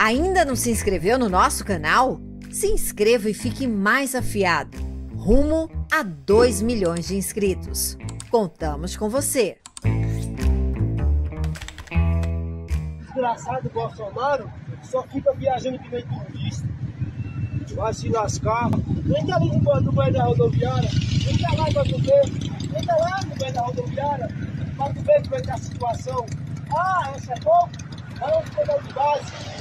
Ainda não se inscreveu no nosso canal? Se inscreva e fique mais afiado. Rumo a 2 milhões de inscritos. Contamos com você. Desgraçado Bolsonaro só fica viajando que nem turista. Vai se lascar. Vem tá ali no pé da rodoviária. Vem tá lá pra tu ver. Vem tá lá no pé da rodoviária. Pra tu ver como é que é a situação. Ah, essa é pouco. Vai lá no pé da base.